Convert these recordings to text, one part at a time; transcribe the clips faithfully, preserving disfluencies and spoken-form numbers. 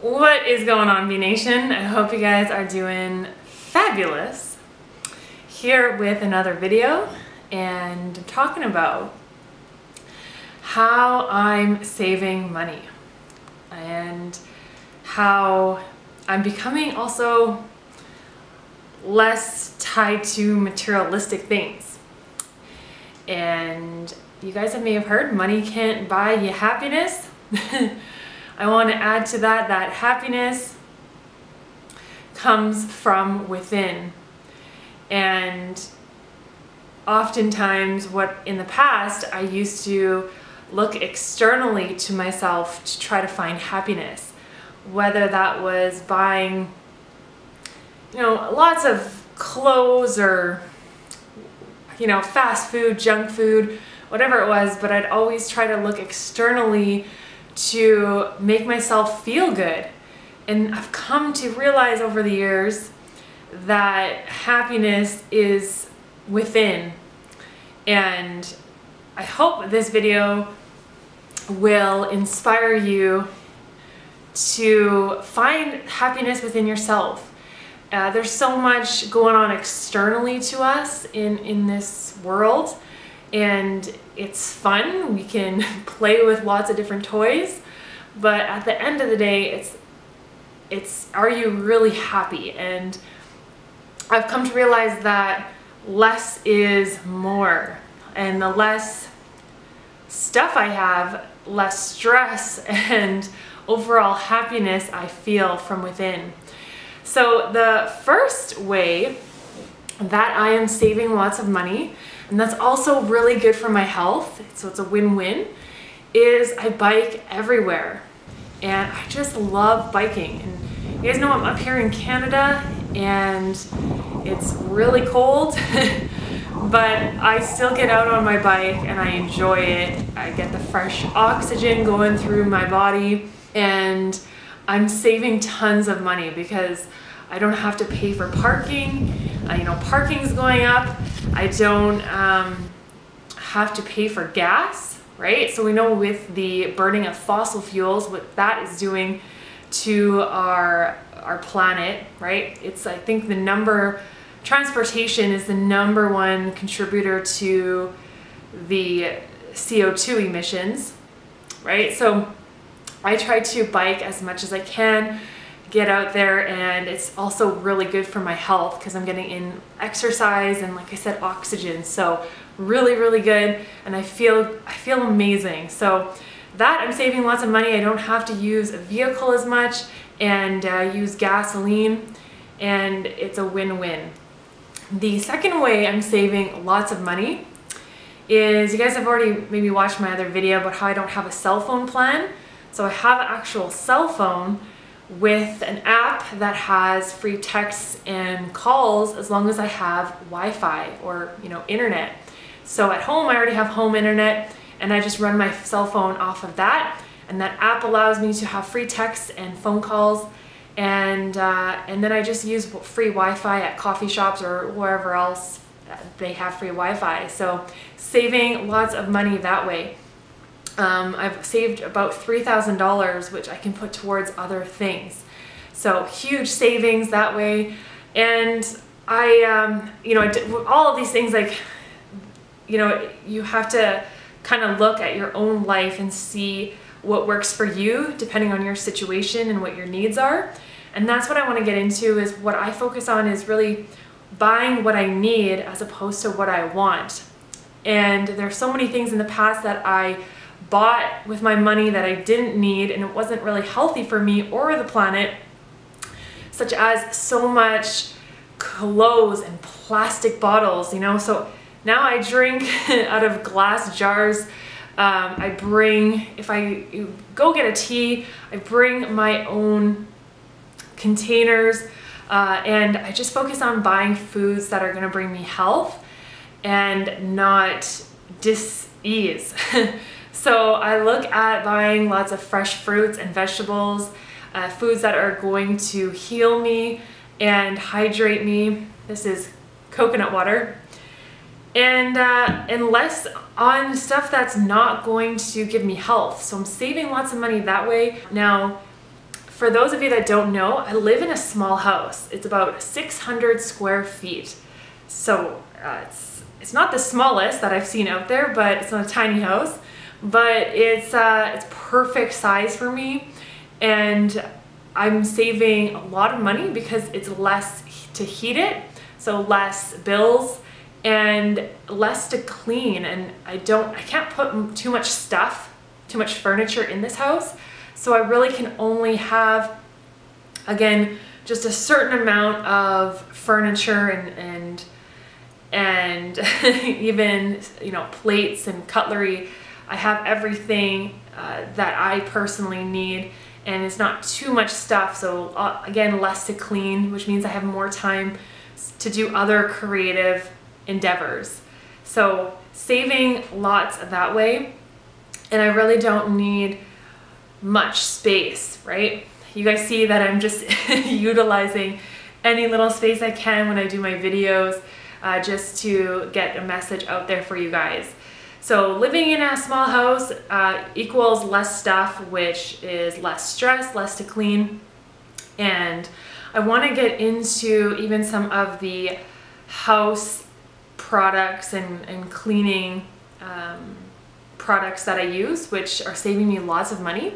What is going on, V Nation? I hope you guys are doing fabulous. Here with another video, and I'm talking about how I'm saving money and how I'm becoming also less tied to materialistic things. And you guys may have heard money can't buy you happiness. I want to add to that that happiness comes from within. And oftentimes, what in the past I used to look externally to myself to try to find happiness, whether that was buying, you know, lots of clothes or, you know, fast food, junk food, whatever it was, but I'd always try to look externally to make myself feel good. And I've come to realize over the years that happiness is within. And I hope this video will inspire you to find happiness within yourself. Uh, there's so much going on externally to us in, in this world. And it's fun, we can play with lots of different toys, but at the end of the day, it's it's are you really happy? And I've come to realize that less is more, and the less stuff I have, less stress and overall happiness I feel from within. So the first way that I am saving lots of money, and that's also really good for my health, so it's a win-win, is I bike everywhere. And I just love biking. And you guys know I'm up here in Canada and it's really cold, but I still get out on my bike and I enjoy it. I get the fresh oxygen going through my body, and I'm saving tons of money because I don't have to pay for parking. Uh, you know, parking's going up. I don't um, have to pay for gas, right? So we know with the burning of fossil fuels, what that is doing to our our planet, right? It's, I think the number, transportation is the number one contributor to the C O two emissions, right? So I try to bike as much as I can, get out there, and it's also really good for my health because I'm getting in exercise and, like I said, oxygen. So really, really good, and I feel I feel amazing. So that I'm saving lots of money. I don't have to use a vehicle as much and uh, use gasoline, and it's a win-win. The second way I'm saving lots of money is, you guys have already maybe watched my other video about how I don't have a cell phone plan. So I have an actual cell phone with an app that has free texts and calls as long as I have Wi-Fi or, you know, internet. So at home I already have home internet, and I just run my cell phone off of that, and that app allows me to have free texts and phone calls, and uh, and then I just use free Wi-Fi at coffee shops or wherever else they have free Wi-Fi. So saving lots of money that way. Um, I've saved about three thousand dollars, which I can put towards other things. So huge savings that way. And I, um, you know, I did, all of these things, like, you know, you have to kind of look at your own life and see what works for you depending on your situation and what your needs are. And that's what I want to get into, is what I focus on is really buying what I need as opposed to what I want. And there's so many things in the past that I bought with my money that I didn't need, and it wasn't really healthy for me or the planet, such as so much clothes and plastic bottles, you know. So now I drink out of glass jars. um, I bring, if I go get a tea, I bring my own containers, uh, and I just focus on buying foods that are going to bring me health and not dis-ease. So I look at buying lots of fresh fruits and vegetables, uh, foods that are going to heal me and hydrate me. This is coconut water. And, uh, and less on stuff that's not going to give me health. So I'm saving lots of money that way. Now, For those of you that don't know, I live in a small house. It's about six hundred square feet. So uh, it's, it's not the smallest that I've seen out there, but it's not a tiny house. But it's, uh, it's perfect size for me, and I'm saving a lot of money because it's less to heat it, so less bills and less to clean. And I don't, I can't put too much stuff, too much furniture in this house. So I really can only have, again, just a certain amount of furniture and and and even, you know, plates and cutlery. I have everything uh, that I personally need, and it's not too much stuff, so uh, again, less to clean, which means I have more time to do other creative endeavors. So saving lots of that way, and I really don't need much space, right? You guys see that I'm just utilizing any little space I can when I do my videos uh, just to get a message out there for you guys. So living in a small house uh, equals less stuff, which is less stress, less to clean. And I want to get into even some of the house products and, and cleaning um, products that I use, which are saving me lots of money.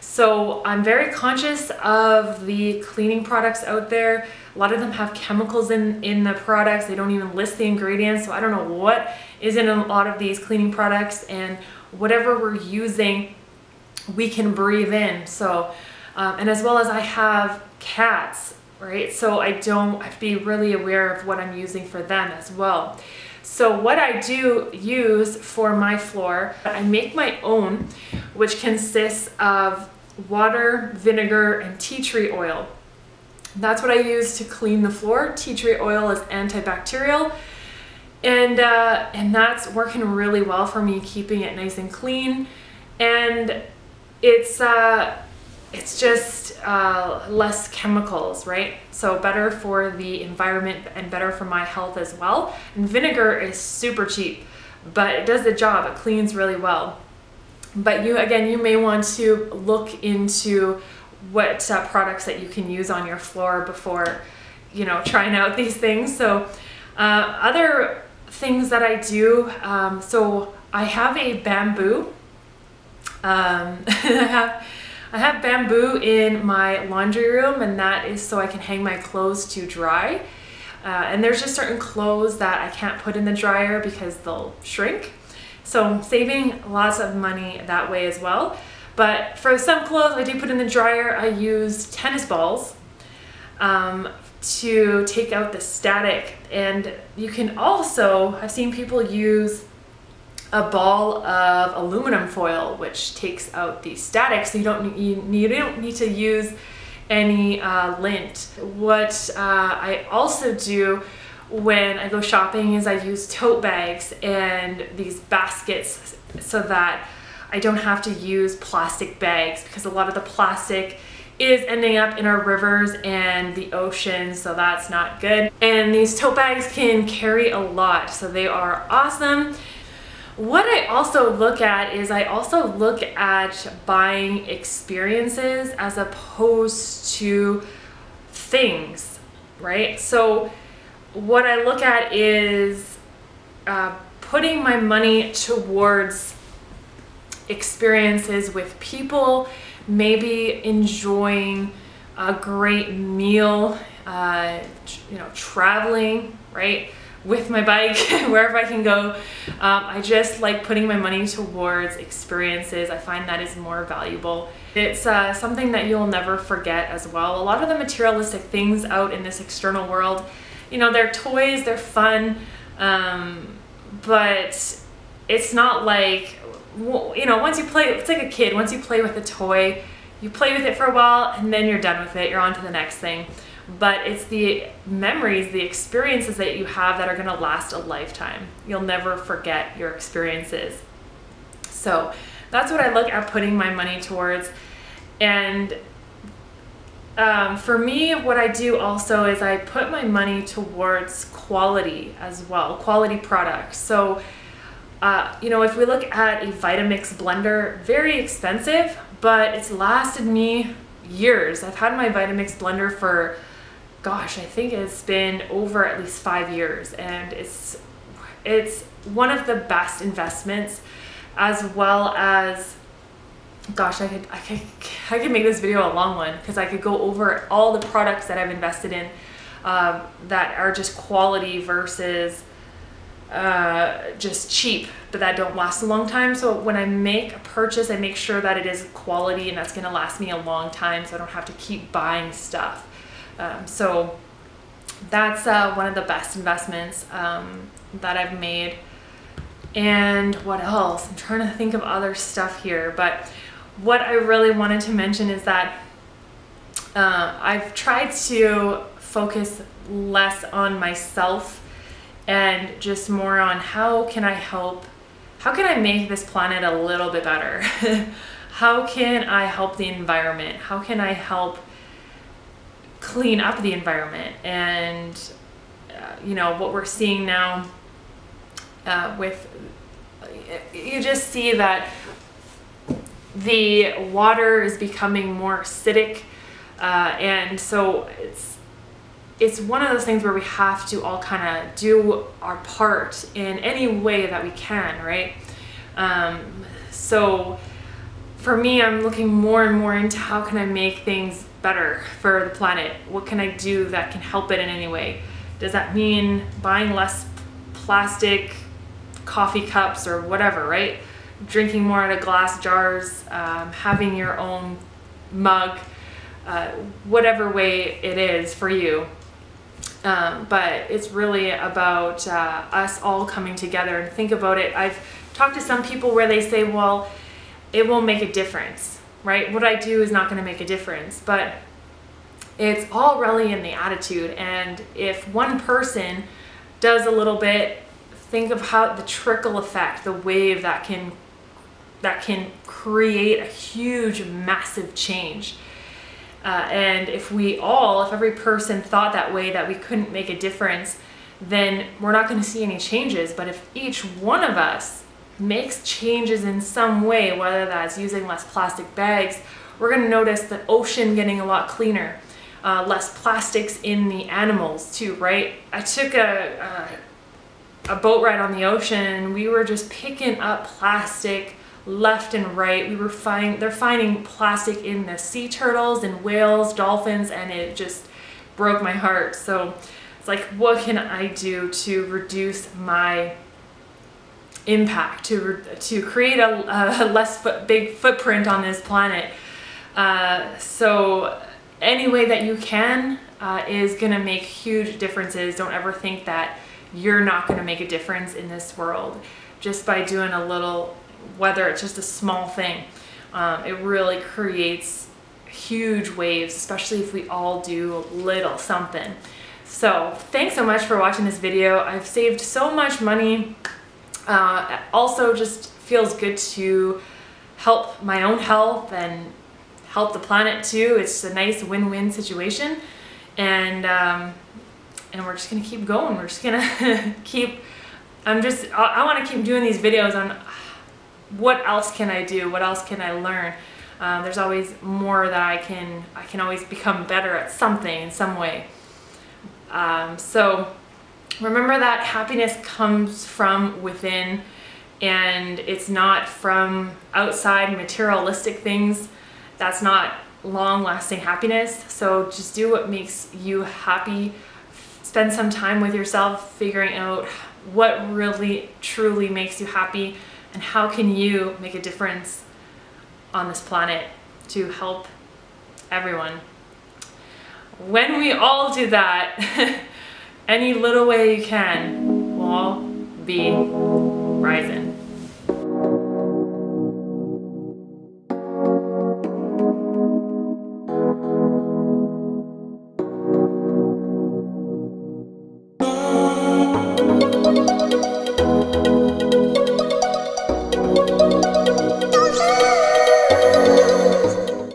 So I'm very conscious of the cleaning products out there. A lot of them have chemicals in, in the products. They don't even list the ingredients, so I don't know what is in a lot of these cleaning products, and whatever we're using, we can breathe in. So, um, and as well as I have cats, right? So I don't, I have to be really aware of what I'm using for them as well. So what I do use for my floor, I make my own, which consists of water, vinegar, and tea tree oil. That's what I use to clean the floor. Tea tree oil is antibacterial, and uh, and that's working really well for me, keeping it nice and clean. And it's uh, it's just uh, less chemicals, right? So better for the environment and better for my health as well. And vinegar is super cheap, but it does the job. It cleans really well. But you, again, you may want to look into what uh, products that you can use on your floor before, you know, trying out these things. So uh, other things that I do, um, so I have a bamboo. Um, I, have, I have bamboo in my laundry room, and that is so I can hang my clothes to dry. Uh, and there's just certain clothes that I can't put in the dryer because they'll shrink. So I'm saving lots of money that way as well. But for some clothes I do put in the dryer, I use tennis balls um, to take out the static. And you can also, I've seen people use a ball of aluminum foil, which takes out the static, so you don't, you, you don't need to use any uh, lint. What uh, I also do when I go shopping is I use tote bags and these baskets so that I don't have to use plastic bags, because a lot of the plastic is ending up in our rivers and the ocean, so that's not good. And these tote bags can carry a lot, so they are awesome. What I also look at is I also look at buying experiences as opposed to things, right? So what I look at is uh, putting my money towards experiences with people, maybe enjoying a great meal, uh, you know, traveling, right, with my bike, wherever I can go. Um, I just like putting my money towards experiences. I find that is more valuable. It's uh, something that you'll never forget as well. A lot of the materialistic things out in this external world, you know, they're toys, they're fun, um, but it's not like, you know, once you play, it's like a kid, once you play with a toy, you play with it for a while and then you're done with it, you're on to the next thing. But it's the memories, the experiences that you have that are going to last a lifetime. You'll never forget your experiences. So that's what I look at putting my money towards. And Um, for me, what I do also is I put my money towards quality as well, quality products. So, uh, you know, if we look at a Vitamix blender, very expensive, but it's lasted me years. I've had my Vitamix blender for, gosh, I think it's been over at least five years, and it's it's one of the best investments, as well as, gosh, I could I could I could make this video a long one, because I could go over all the products that I've invested in um, that are just quality versus uh, just cheap, but that don't last a long time. So when I make a purchase, I make sure that it is quality and that's going to last me a long time, so I don't have to keep buying stuff. Um, so that's uh, one of the best investments um, that I've made. And what else? I'm trying to think of other stuff here, but what I really wanted to mention is that uh, I've tried to focus less on myself and just more on how can I help, how can I make this planet a little bit better? How can I help the environment? How can I help clean up the environment? And uh, you know, what we're seeing now uh, with, you just see that the water is becoming more acidic, uh, and so it's it's one of those things where we have to all kind of do our part in any way that we can, right? Um, so for me, I'm looking more and more into how can I make things better for the planet? What can I do that can help it in any way? Does that mean buying less plastic coffee cups or whatever, right? Drinking more out of glass jars, um, having your own mug, uh, whatever way it is for you. Um, but it's really about uh, us all coming together and think about it. I've talked to some people where they say, well, it won't make a difference, right? What I do is not going to make a difference, but it's all really in the attitude. And if one person does a little bit, think of how the trickle effect, the wave that can that can create a huge, massive change. Uh, and if we all, if every person thought that way, that we couldn't make a difference, then we're not going to see any changes. But if each one of us makes changes in some way, whether that's using less plastic bags, we're going to notice the ocean getting a lot cleaner, uh, less plastics in the animals too, right? I took a, a a boat ride on the ocean, and we were just picking up plastic left and right. We were finding, they're finding plastic in the sea turtles and whales, dolphins, and it just broke my heart. So it's like, what can I do to reduce my impact, to to create a, a less foot, big footprint on this planet? Uh, so any way that you can uh, is gonna make huge differences. Don't ever think that you're not gonna make a difference in this world just by doing a little, whether it's just a small thing. Um, it really creates huge waves, especially if we all do little something. So thanks so much for watching this video. I've saved so much money. Uh, also just feels good to help my own health and help the planet too. It's a nice win-win situation, and um, and we're just gonna keep going. We're just gonna keep, I'm just I, I want to keep doing these videos on what else can I do, what else can I learn. Uh, there's always more that I can I can always become better at something in some way. Um, so remember that happiness comes from within, and it's not from outside materialistic things. That's not long-lasting happiness. So just do what makes you happy. Spend some time with yourself figuring out what really truly makes you happy, and how can you make a difference on this planet to help everyone. When we all do that, any little way you can will be